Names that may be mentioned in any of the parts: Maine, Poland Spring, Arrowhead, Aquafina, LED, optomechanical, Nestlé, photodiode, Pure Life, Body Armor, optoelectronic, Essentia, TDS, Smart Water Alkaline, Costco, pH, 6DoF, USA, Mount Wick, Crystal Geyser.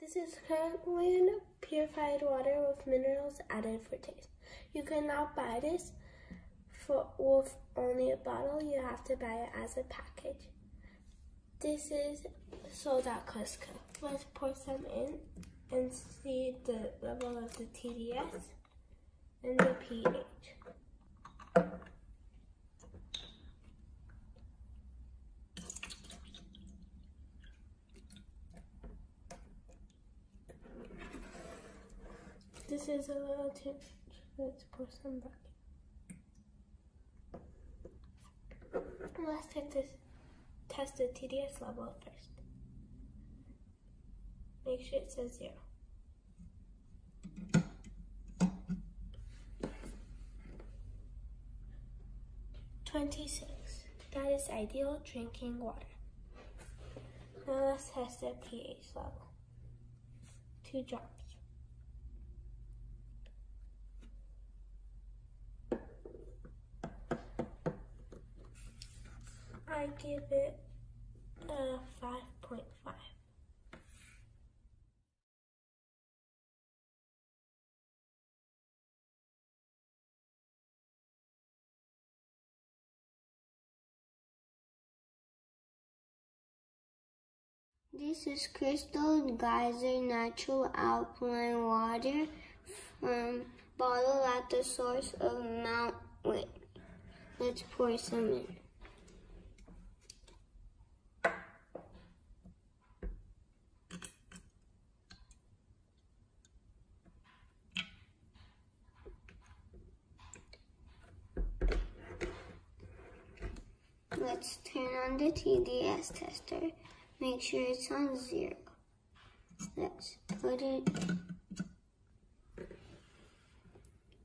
This is currently purified water with minerals added for taste. You cannot buy this with only a bottle. You have to buy it as a package. This is sold at Costco. Let's pour some in and see the level of the TDS and the pH. This is a little too much. Let's pour some back in. Let's test the TDS level first. Make sure it says 0. .26. That is ideal drinking water. Now let's test the pH level. 2 drops. I give it a 5.5. This is Crystal Geyser Natural Alkaline Water from bottle at the source of Mount Wick. Let's pour some in. Let's turn on the TDS tester. Make sure it's on 0. Let's put it in.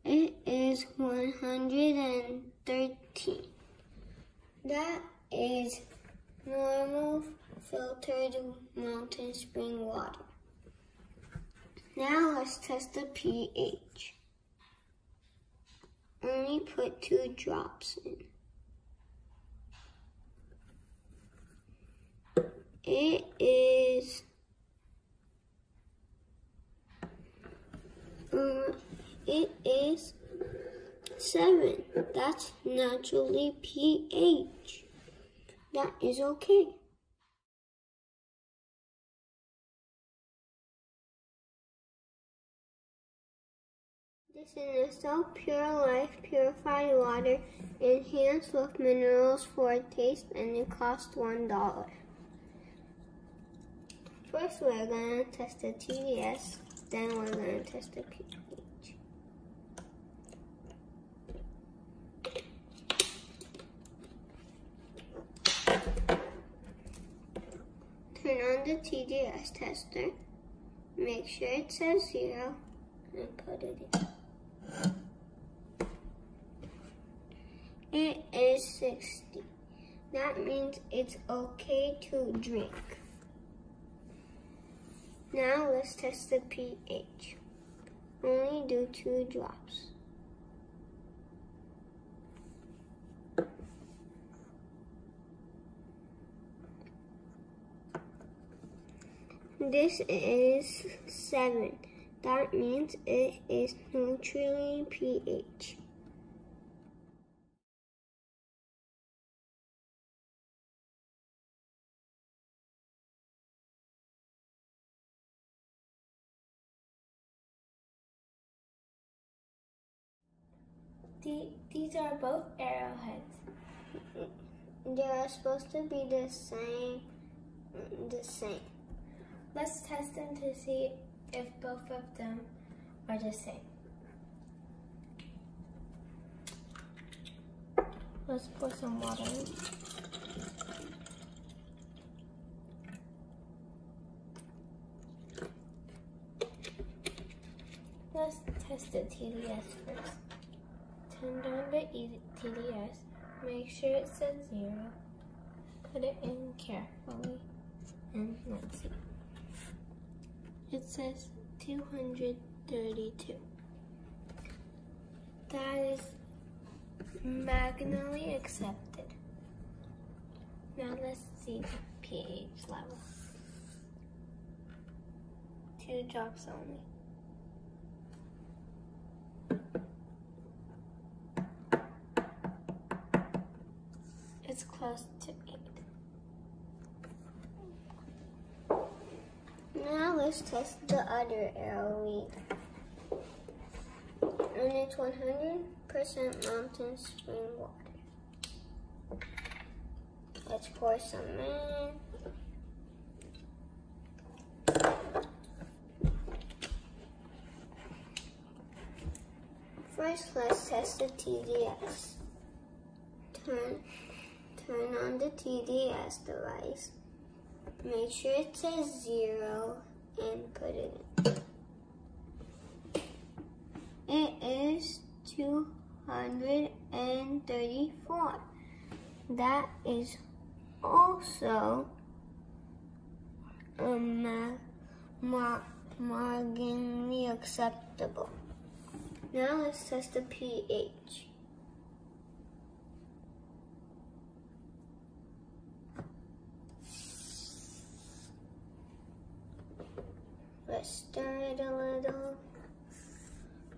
It is 113. That is normal filtered mountain spring water. Now let's test the pH. Only put 2 drops in. It is 7. That's naturally pH. That is okay. This is Nestle Pure Life purified water enhanced with minerals for taste, and it costs $1. First, we're going to test the TDS, then we're going to test the pH. Turn on the TDS tester, make sure it says 0, and put it in. It is 60. That means it's okay to drink. Now let's test the pH. Only do 2 drops. This is 7. That means it is neutrally pH. These are both Arrowheads. They are supposed to be the same. Let's test them to see if both of them are the same. Let's pour some water in. Let's test the TDS first. Turn down the TDS, make sure it says 0, put it in carefully, and let's see. It says 232. That is magnanimously accepted. Now let's see the pH level. 2 drops only. It's close to 8. Now let's test the other arrowhead. And it's 100% mountain spring water. Let's pour some in. First, let's test the TDS. Turn on the TDS device. Make sure it says 0 and put it in. It is 234. That is also marginally acceptable. Now let's test the pH. Let's stir it a little.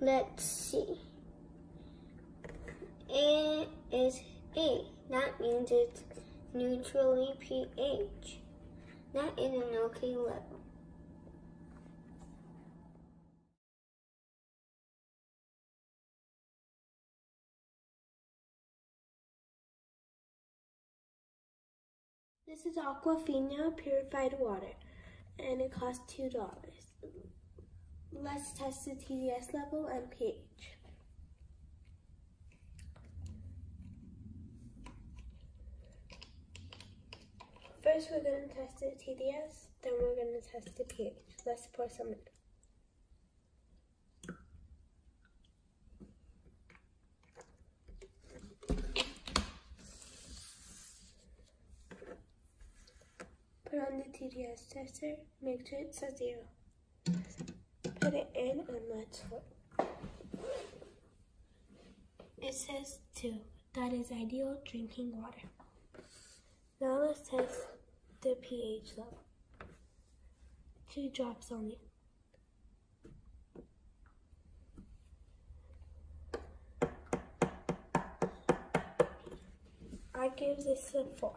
Let's see. It is 8. That means it's neutrally pH. That is an okay level. This is Aquafina purified water, and it costs $2. Let's test the TDS level and pH. First we're going to test the TDS, then we're going to test the pH. Let's pour some in. On the TDS tester, make sure it says 0. Put it in and let's work. It says 2. That is ideal drinking water. Now let's test the pH level. 2 drops only. I give this a 4.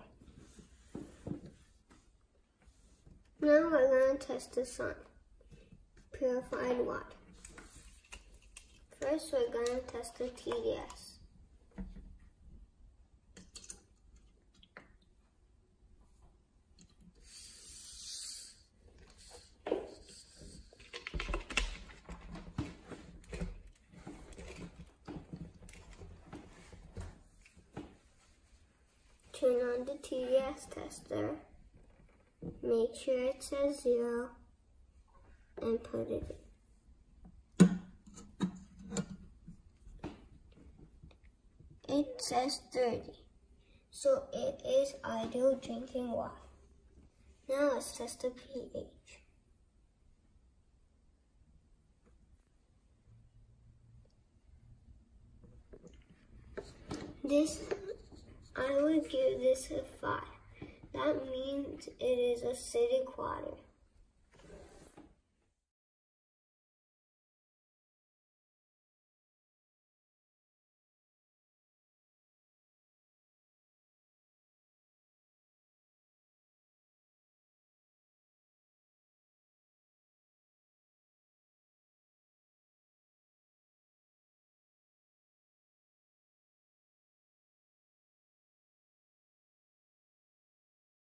Now we're going to test the sun, purified water. First we're going to test the TDS. Turn on the TDS tester. Make sure it says 0 and put it in. It says 30, so it is ideal drinking water. Now let's test the pH. I would give this a 5. That means it is acidic water.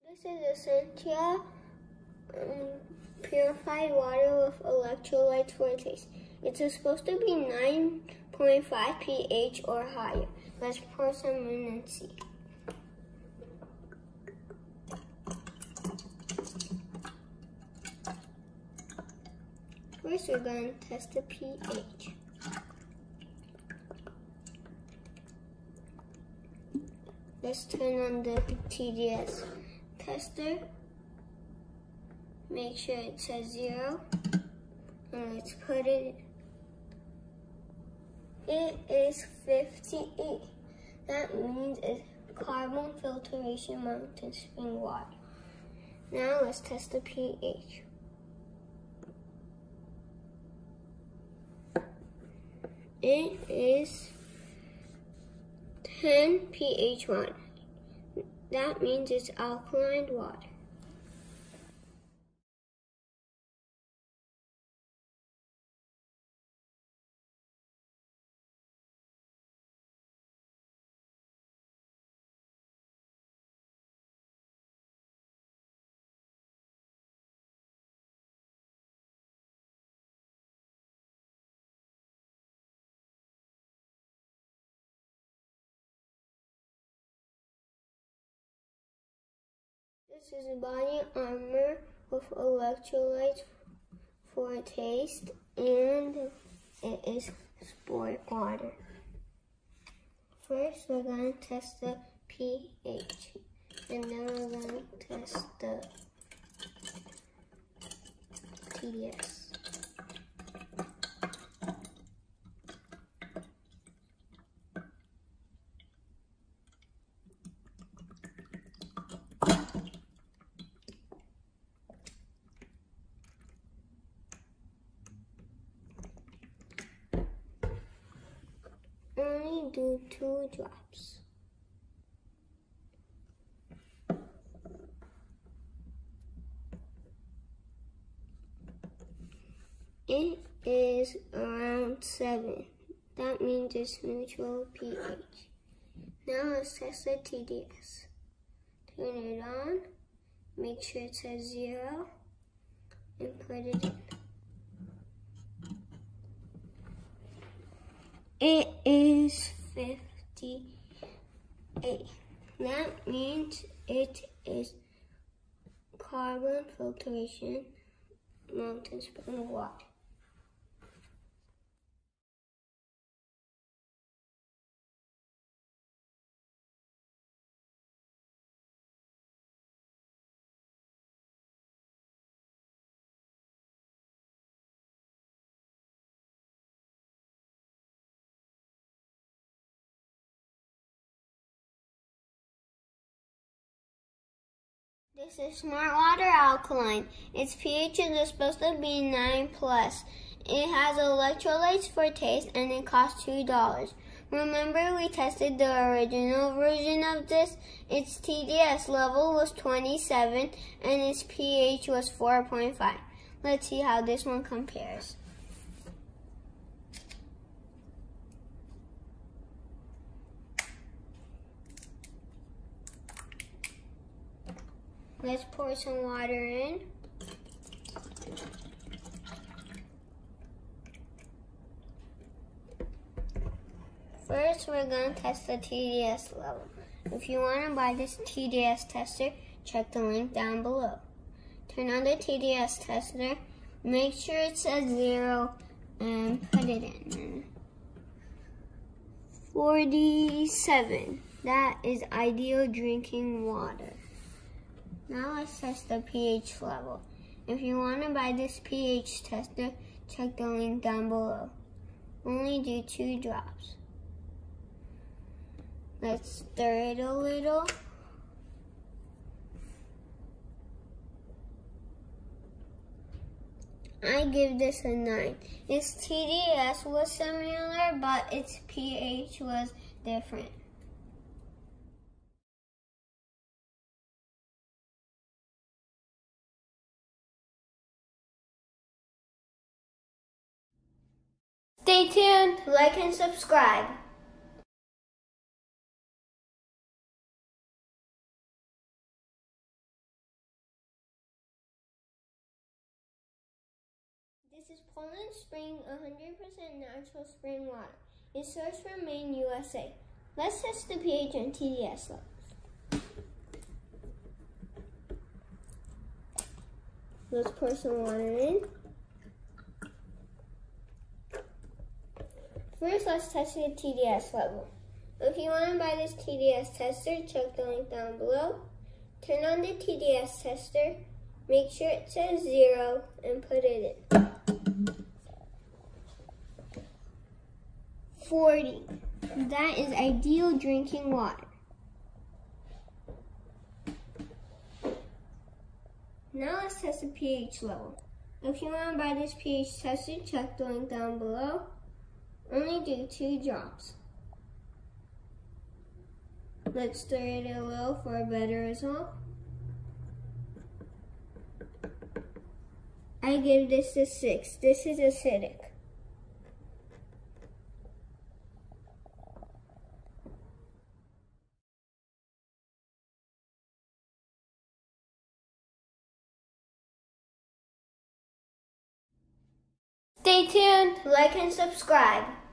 This is Essentia purified water with electrolytes for a taste. It's supposed to be 9.5 pH or higher. Let's pour some in and see. First we're going to test the pH. Let's turn on the TDS tester, make sure it says 0, and let's put it in. It is 58. That means it's carbon filtration mountain spring water. Now let's test the pH. It is 10 pH 1. That means it's alkaline water. This is Body Armor with electrolytes for taste, and it is sport water. First, we're going to test the pH, and then we're going to test the TDS. Do 2 drops. It is around 7. That means it's neutral pH. Now let's test the TDS. Turn it on, make sure it says 0, and put it in. It is 58. That means it is carbon filtration, Mountain Spring water. This is Smart Water Alkaline. Its pH is supposed to be 9+. It has electrolytes for taste, and it costs $2. Remember, we tested the original version of this. Its TDS level was 27, and its pH was 4.5. Let's see how this one compares. Let's pour some water in. First, we're going to test the TDS level. If you want to buy this TDS tester, check the link down below. Turn on the TDS tester, make sure it says 0, and put it in. 47. That is ideal drinking water. Now let's test the pH level. If you want to buy this pH tester, check the link down below. Only do 2 drops. Let's stir it a little. I give this a 9. Its TDS was similar, but its pH was different. Stay tuned, like and subscribe. This is Poland Spring, 100% natural spring water. It's sourced from Maine, USA. Let's test the pH and TDS levels. Let's pour some water in. First, let's test the TDS level. If you want to buy this TDS tester, check the link down below. Turn on the TDS tester, make sure it says 0, and put it in. 40. That is ideal drinking water. Now let's test the pH level. If you want to buy this pH tester, check the link down below. Only do 2 drops. Let's stir it a little for a better result. I give this a 6. This is acidic. Stay tuned, like and subscribe.